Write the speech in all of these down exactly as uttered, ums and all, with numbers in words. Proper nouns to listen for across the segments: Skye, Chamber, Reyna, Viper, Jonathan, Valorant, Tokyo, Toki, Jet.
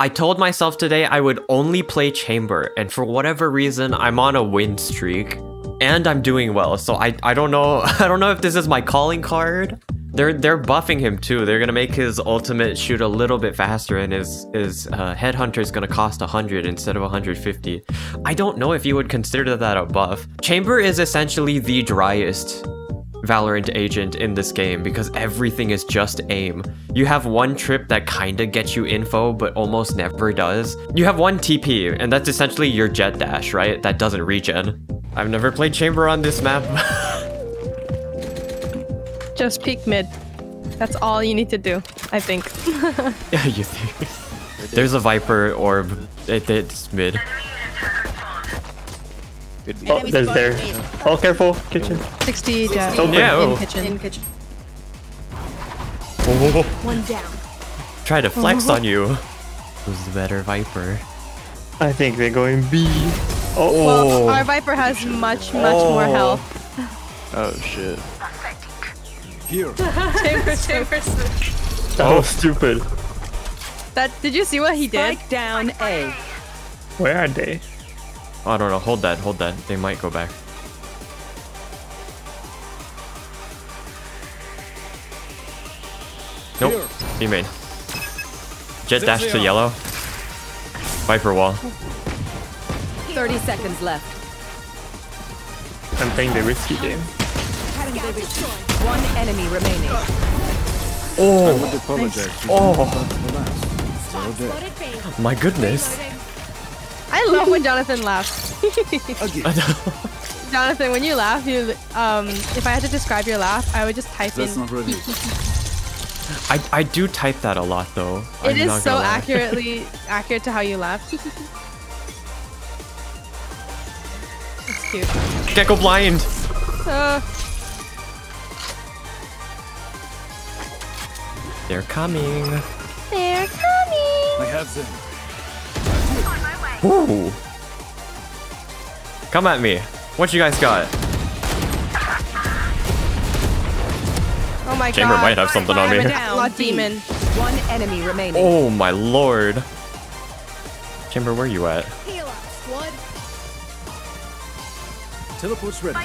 I told myself today I would only play Chamber, and for whatever reason, I'm on a win streak. And I'm doing well, so I, I don't know I don't know if this is my calling card. They're they're buffing him too. They're gonna make his ultimate shoot a little bit faster, and his, his uh, headhunter is gonna cost one hundred instead of one hundred fifty. I don't know if you would consider that a buff. Chamber is essentially the driest Valorant agent in this game because everything is just aim. You have one trip that kinda gets you info but almost never does. You have one T P, and that's essentially your jet dash, right? That doesn't regen. I've never played Chamber on this map. Just peek mid. That's all you need to do, I think. Yeah, you think? There's a Viper orb. It, it's mid. Oh, there's there. Oh, careful. Kitchen. sixty, yeah. Open. Yeah, oh. In kitchen. In kitchen. Oh. One down. Try to flex oh. on you. Who's the better Viper? I think they're going B. Oh. Well, our Viper has much, much oh. more health. Oh, shit. Here. Chamber, Chamber. That was stupid. That, did you see what he did? Spike down A. Where are they? I don't know. Hold that. Hold that. They might go back. Nope. He made. Jet dash to yellow. Viper wall. thirty seconds left. I'm playing the risky game. One enemy remaining. Oh. I would apologize. Oh. My goodness. I love when Jonathan laughs. Jonathan, when you laugh, you um, if I had to describe your laugh, I would just type That's in. Not really. I I do type that a lot though. It I'm is not so lie. accurately accurate to how you laugh. It's cute. Gecko blind. Uh. They're coming. They're coming. I have them. Ooh. Come at me. What you guys got? Oh my Chamber god. Chamber might have something on me. Down. Demon. One enemy remaining. Oh my lord. Chamber, where you at? Teleport's ready.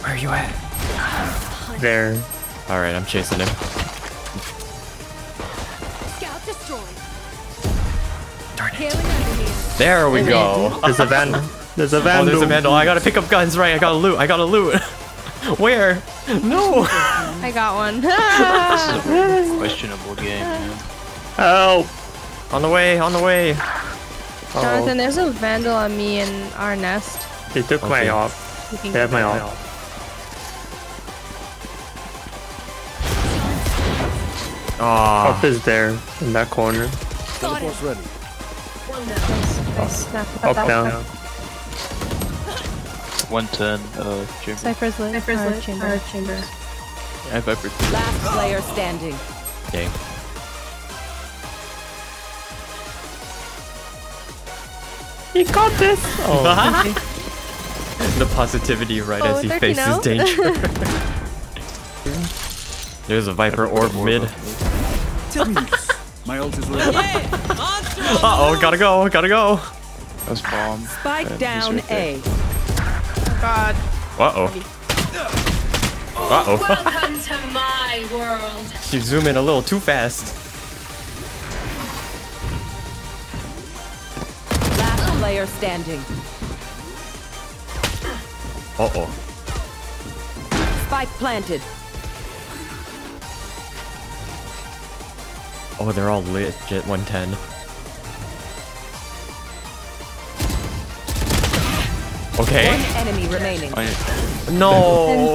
Where are you at? There. Alright, I'm chasing him. Scout destroyed. There we go. There's a vandal. There's a vandal. Oh, there's a vandal. I gotta pick up guns, right? I gotta loot. I gotta loot. Where? No. I got one. This is a really questionable game. Man. Help! On the way. On the way. Uh-oh. Jonathan, there's a vandal on me and our nest. They took okay. my off. They have my off. Ah. Off is there in that corner. Teleport's ready. Oh, up, down. one ten, uh, Chamber. Cypher's lit. Cypher's lit. Our chamber. Our chamber. Yeah, I Viper. Last player standing. Okay. He got this! Oh. The positivity right oh, as he faces now? danger. There's a Viper orb mid. My ult is ready. Uh-oh, gotta go, gotta go. That's bomb. Spike and down right A. Oh god. Uh-oh. Uh-oh. Welcome to my world. You zoom in a little too fast. Last player standing. Uh-oh. Spike planted. Oh, they're all lit. Jet one ten. Okay. One enemy remaining. No.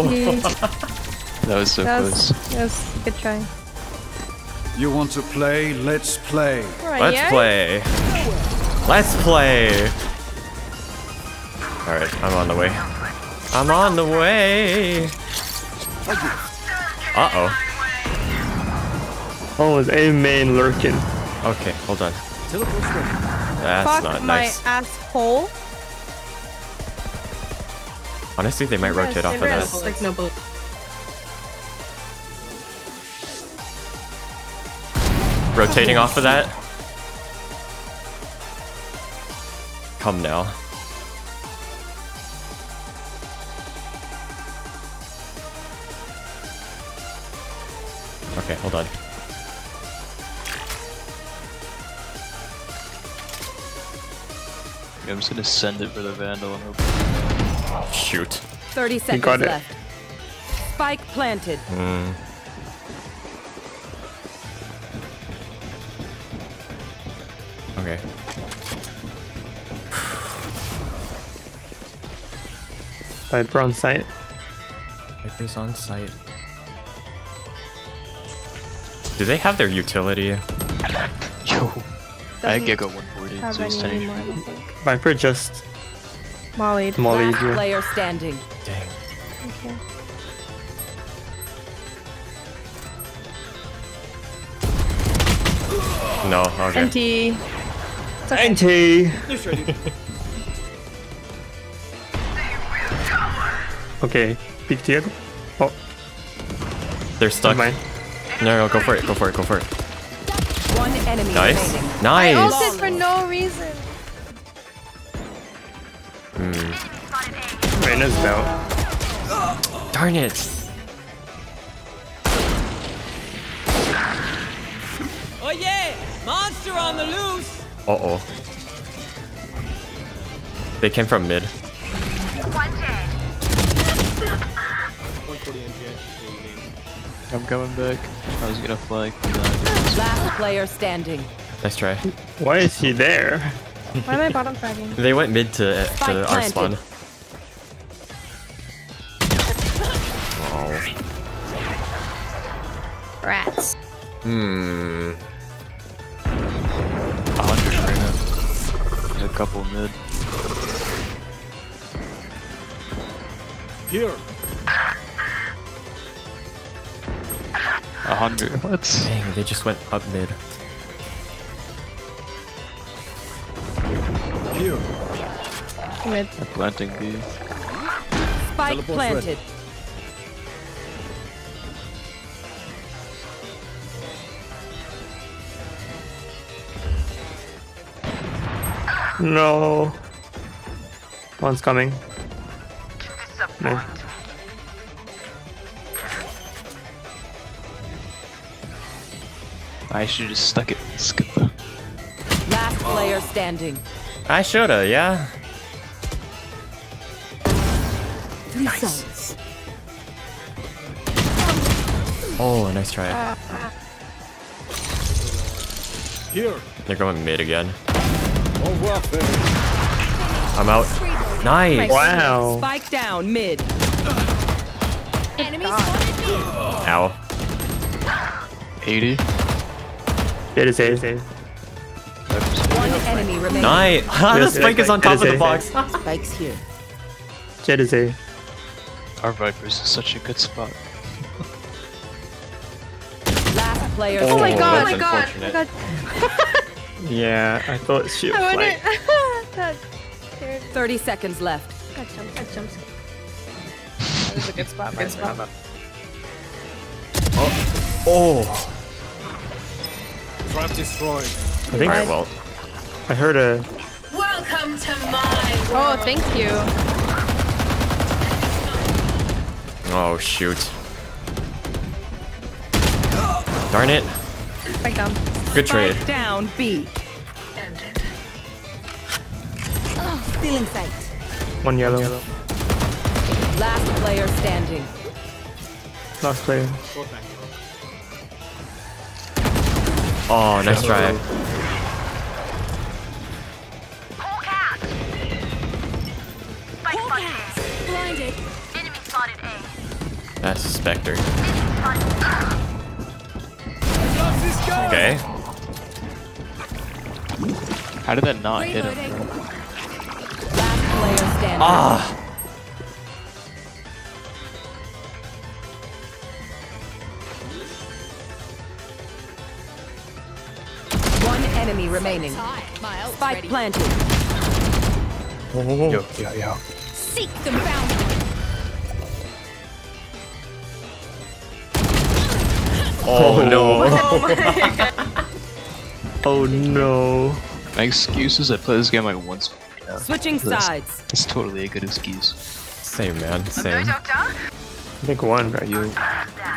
That was so that was, close. That was a good try. You want to play? Let's play. Right, Let's yeah? play. Let's play. All right, I'm on the way. I'm on the way. Uh oh. Oh, is a main lurking? Okay, hold on. That's Fuck not nice. my asshole. Honestly, they might yes, rotate off of that. Like no bullet. Rotating oh, off of that. come now. Okay, hold on. Yeah, I'm just gonna send it for the Vandal and hope. Shoot. Thirty seconds left. It. Spike planted. Mm. Okay. Viper on site. Viper's on site. Do they have their utility? Yo, I Giga one forty, so he's standing. Viper just mollied. Mollied. Last player standing. Dang. Okay. No, okay. Empty. It's okay. Empty. Okay, peek tier. Oh. They're stuck. Mine. No, no, go for it, go for it, go for it. One enemy nice. Remaining. Nice! I ulted for no reason. Mm. Reyna's down. Darn it! Oh yeah! Monster on the loose! Uh-oh. They came from mid. I'm coming back. I was gonna flag. Last player standing. Nice try. Why is he there? Why am I bottom flagging? They went mid to, to our spawn. Oh. Rats. Hmm. A hundred right now. A couple mid. Here. A hundred. What? Dang, they just went up mid. You. Mid. I'm planting these. Spike Teleport planted. Red. No. One's coming. No. I should have stuck it. Skip. Last player standing. I shoulda, yeah. Three nice. Sides. Oh, nice try. Uh, Here. They're going mid again. I'm out. Nice. Wow. Spike down mid. Enemies ow. eighty. It is safe. One enemy remaining. Nice. The spike is on top of the box. Spike's here. Jet is safe. Our Viper is in such a good spot. Last player. Oh my god! Oh my god! Oh my god! Yeah, I thought she was like. Thirty seconds left. Got jump. Got jump. That was a good spot. Good spot. Oh. Oh. Destroyed. I think right, well. I heard a. Welcome to my world. Oh, thank you. Oh shoot! Darn it! Spike down. Good trade. Spike down B. Ended. Oh, stealing sight. One yellow. One yellow. Last player standing. Last player. Oh, nice try. Pull cat. Spike planted. Blinded. Enemy spotted A. That's a Spectre. Okay. How did that not Reloading. Hit him? Ah. Enemy remaining. Spike planted. Yo, yo, yo. Seek the bounty. Oh no. Oh, oh no. My excuse is I play this game like once. Yeah. Switching that's, sides. It's totally a good excuse. Same, man. Same. Pick one, bro. You.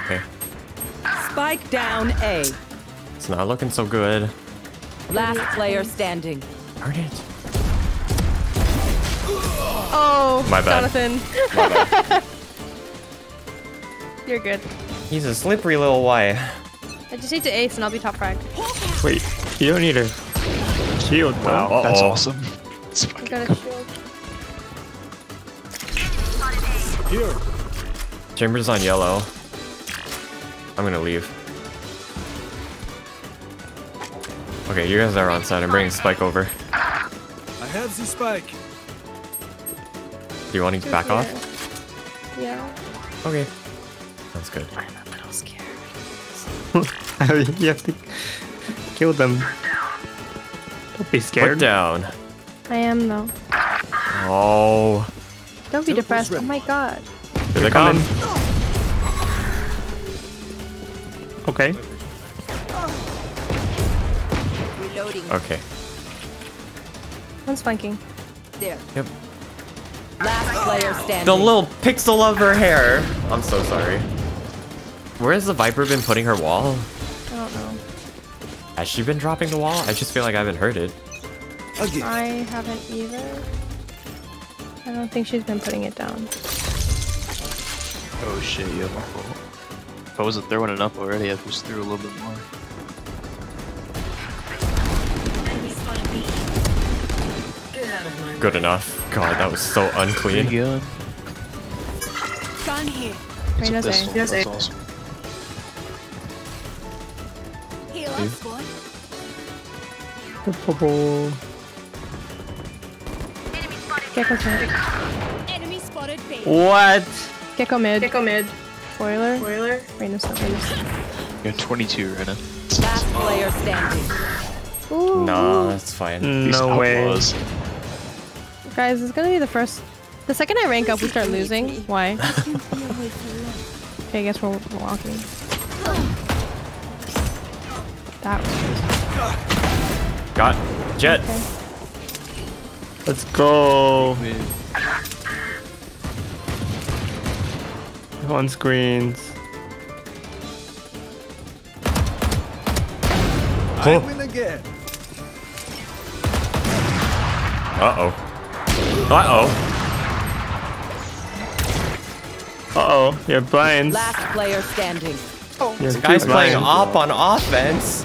Okay. Spike down A. It's not looking so good. Last player standing. Darn it. Oh, my bad. Jonathan. My bad. You're good. He's a slippery little Y. I just need to ace and I'll be top frag. Wait, you don't need a shield, bro. Wow, uh-oh. That's awesome. It's fucking I got a shield. Here. Chamber's on yellow. I'm gonna leave. Okay, you guys are on side. I'm bringing Spike over. I have the Spike. Do you want to back yeah. off? Yeah. Okay. That's good. I'm a little scared. You have to kill them. Don't be scared. Put down. I am though. Oh. Don't be depressed. Oh my god. Here they come. Okay. Reloading. Okay. One's flanking. There. Yep. Last player standing. The little pixel of her hair. I'm so sorry. Where has the Viper been putting her wall? I don't know. Has she been dropping the wall? I just feel like I haven't heard it. Okay. I haven't either. I don't think she's been putting it down. Oh shit, you have my fault. If I wasn't throwing it up already, I just threw a little bit more. Good enough. God, that was so unclean. Here. It's a pistol. That's awesome. Gecko mid. What? Gecko mid. Gecko mid. Spoiler. Spoiler. Reyna's not Reyna's. You're twenty-two, Reyna. Last player standing. Ooh. No, that's fine. No way. Outlaws. Guys, it's gonna be the first. The second I rank up, we start losing. Why? Okay, I guess we're walking. That was. Got Jet. Okay. Let's go. On screens. I win again. Uh oh. Uh-oh. Uh-oh, you're blind. Last player standing. Oh, this guy's blind. Playing op on offense.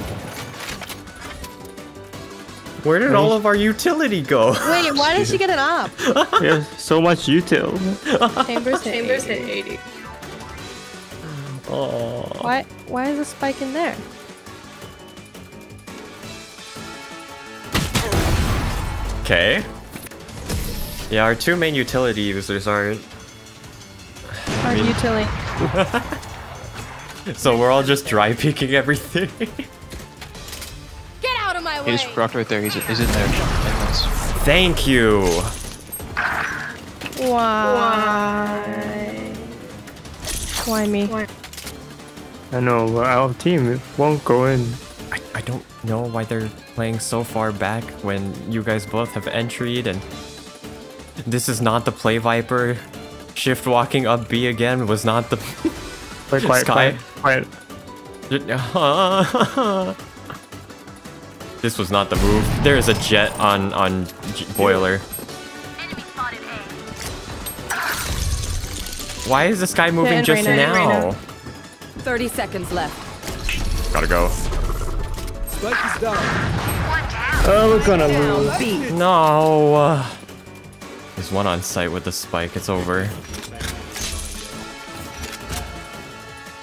Where did all of our utility go? Wait, why did she get an op? There's so much util. Chambers hit Chambers hit eighty. Oh. Why, why is a spike in there? Okay. Yeah, our two main utility users aren't. Our I mean... utility. So we're all just dry peeking everything. Get out of my way! He just rocked right there. He's, he's in there. Thank you. Why? Why? Why me? Why? I know our team won't go in. I, I don't know why they're playing so far back when you guys both have entried and. This is not the play, Viper. Shift walking up B again was not the play. Quiet, Skye. Quiet, quiet. This was not the move. There is a Jet on on G boiler. Enemy spotted A. Why is this guy moving yeah, just Reyna, now? Reyna. Thirty seconds left. Gotta go. Spike is down. Oh, we're gonna lose. B. No. Uh, There's one on site with the spike. It's over.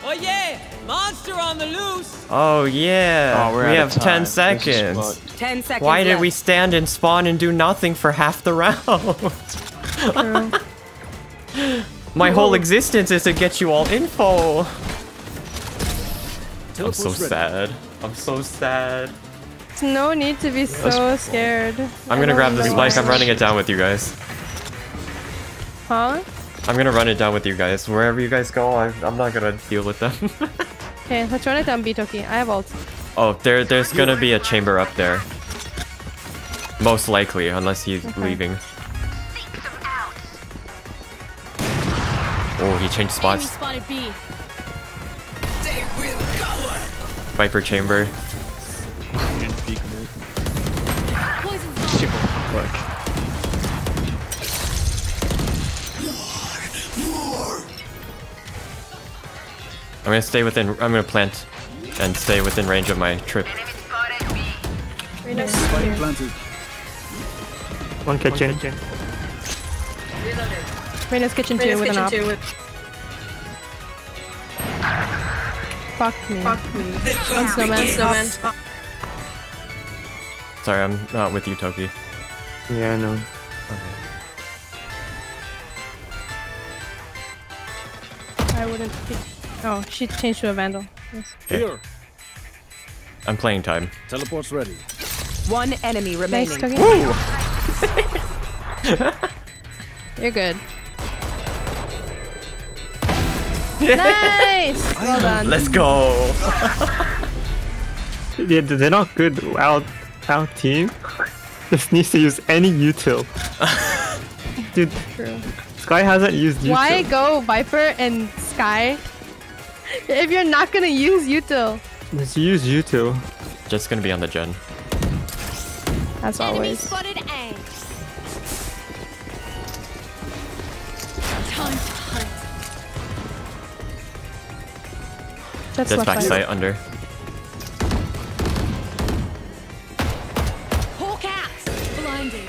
Oh yeah! Monster on the loose! Oh yeah! Oh, we have ten seconds. ten seconds. Why did we stand and spawn and do nothing for half the round? My whole existence is to get you all info. I'm so sad. I'm so sad. There's no need to be so scared. I'm gonna grab this spike. I'm running it down with you guys. Huh? I'm gonna run it down with you guys. Wherever you guys go, I, I'm not gonna deal with them. Okay, let's run it down B, Toki. I have ult. Oh, there, there's gonna be a chamber up there. Most likely, unless he's okay. leaving. Oh, he changed spots. Viper chamber. I'm gonna stay within. I'm gonna plant and stay within range of my trip. One kitchen. One kitchen. Reyna's kitchen too with an op. With... Fuck me. Fuck me. One snowman, snowman. Sorry, I'm not with you, Toki. Yeah, I know. Okay. I wouldn't... Oh, she changed to a vandal. Yes. Here. I'm playing time. Teleport's ready. One enemy remaining. Nice, Toki. Woo! You're good. Nice! Well done. Let's go! Yeah, they're not good out, out team. This needs to use any util. Dude, true. Skye hasn't used util. Why go Viper and Skye if you're not gonna use util? Just use util. Jet's gonna be on the gen. As always. Spotted A. That's Jet's back sight under. Hawk out! Blinded.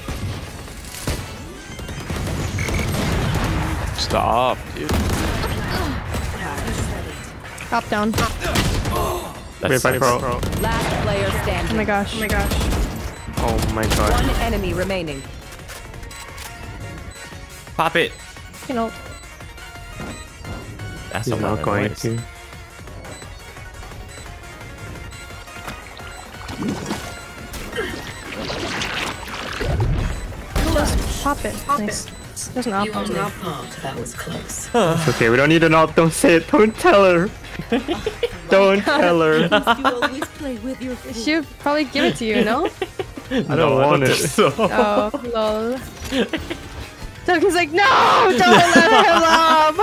Stop, dude. Top down. That's Wait, pro. Pro. Last player standing. Oh my gosh. Oh my gosh. Oh my god. One enemy remaining. Pop it. You know. That's You're not going noise. to. Pop it. Pop nice. it. There's an op. That was close. It's okay, we don't need an op. Don't say it. Don't tell her. Don't tell her. She'll probably give it to you, no? I don't no, want I don't it. So. Oh, lol. Toki's like, no! Don't let him up!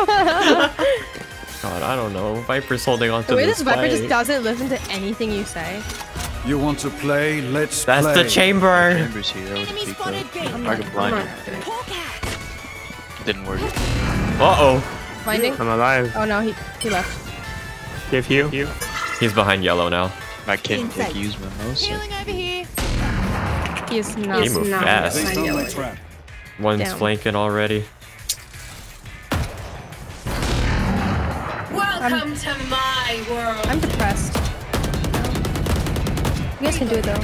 God, I don't know. Viper's holding on to the way this Viper just doesn't listen to anything you say. You want to play? Let's That's play. That's the chamber. The chamber's here. That was spotted I'm I could blind him. Didn't work. Uh oh. Blinding? I'm alive. Oh no, he he left. Give heal. He's behind yellow now. I can't take use my mouse. Healing over here. He's not. He moved not fast. Not One's Down. flanking already. Welcome I'm, to my world. I'm depressed. You guys can do it though.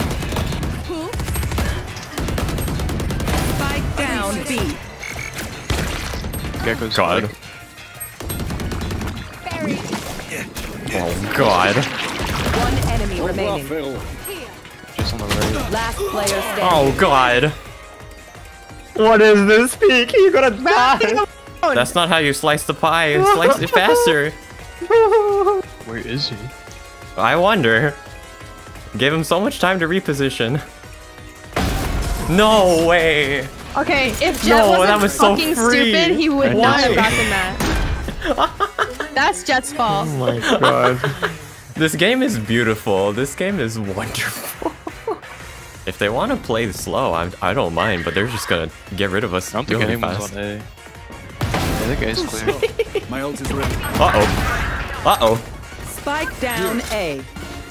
Spike down B. Gecko's God. Buried. Oh God. One enemy oh, remaining. Just on the right. Last player standing. Oh God. What is this peak? You're gonna die. That's not how you slice the pie. Slice it faster. Where is he? I wonder. Gave him so much time to reposition. No way! Okay, if Jet no, wasn't that was fucking so stupid, he would not have gotten that. That's Jet's fault. Oh my god. This game is beautiful. This game is wonderful. If they want to play slow, I'm, I don't mind, but they're just gonna get rid of us I don't think anyone's on A. Yeah, that guy's clear. My ult is ready. Uh-oh. Uh-oh. Spike down A.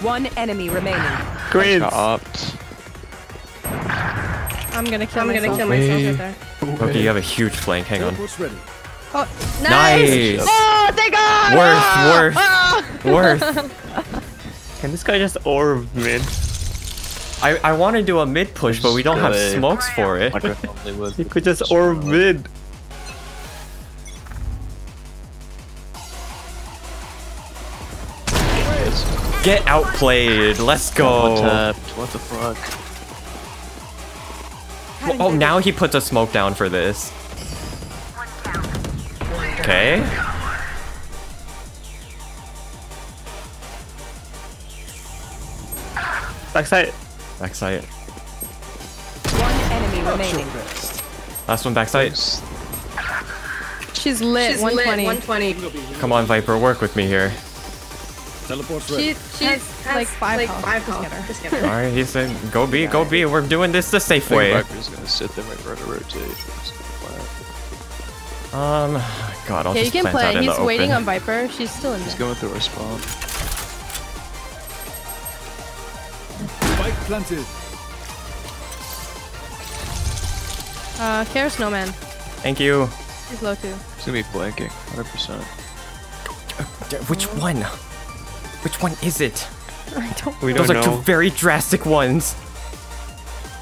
One enemy remaining. Great. I'm gonna kill. I'm myself. gonna kill myself right there. Okay, you have a huge flank. Hang on. Oh, nice. nice. Oh, thank God. Worth, oh! worth, oh! worth. Can this guy just orb mid? I I want to do a mid push, but we don't have smokes for it. You could just orb mid. Get outplayed. Let's go. What the fuck? Oh, now he puts a smoke down for this. Okay. Backside. Backside. One enemy remaining. Last one backside. She's lit. She's one twenty. Lit one twenty. Come on, Viper, work with me here. Teleport she, she's has like five like health. Health. Just get her. All right, he said, "Go B, go B. We're doing this the safe way." Viper's gonna sit there and run a rotation. Um, God, I'll yeah, just you can plant play. Out in He's the open. Waiting on Viper. She's still in there. He's going through her spawn. Spike planted. Uh, care snowman. Thank you. He's low too. He's gonna be blanking, one hundred percent. Which one? Which one is it? I don't know. We don't Those are know. two very drastic ones.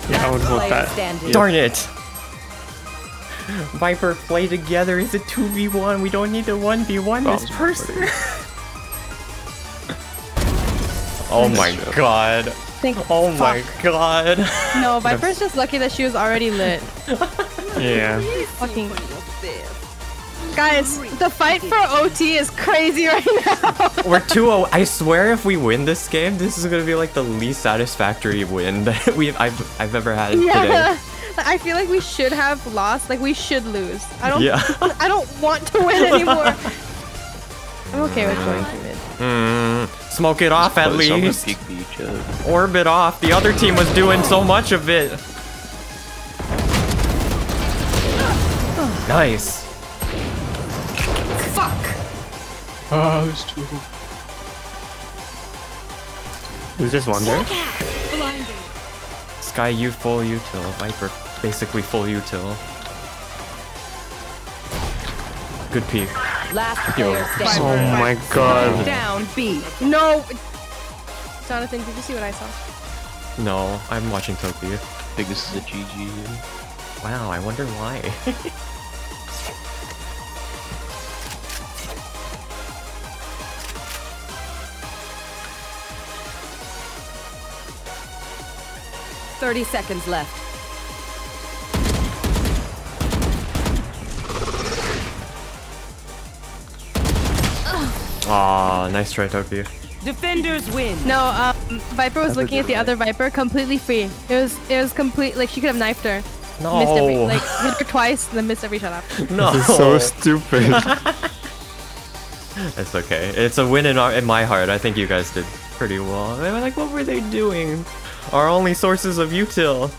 Yeah, I would vote that. Standard. Darn it! Viper, play together. It's a two v one. We don't need a one v one this person. Oh my god. Thank oh fuck. my god. No, Viper's just lucky that she was already lit. Yeah. Fucking. Guys, the fight for O T is crazy right now. We're two oh. I swear, if we win this game, this is gonna be like the least satisfactory win that we've I've I've ever had yeah. today. I feel like we should have lost. Like we should lose. I don't. Yeah. I don't want to win anymore. I'm okay with going to mid. Mm, smoke it off at least. Orbit off. The other team was doing so much of it. Nice. Oh, who's two? Who's this one there? Skye, you full util. Viper, basically full util. Good peek. Last Yo. Oh my god. Down B. No. Jonathan, did you see what I saw? No, I'm watching Toki. I think this is a G G. Wow, I wonder why. thirty seconds left. Aw, oh, nice try, Tokyo. Defenders win. No, um, Viper was That's looking at the other Viper completely free. It was, it was complete. Like she could have knifed her. No. Missed every, like hit her twice, and then missed every shot after. No. This is so stupid. It's okay. It's a win in our, in my heart. I think you guys did pretty well. They were like, what were they doing? Our only sources of util.